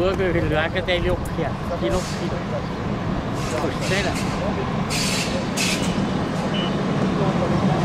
Burger will look at the look here. He looks here.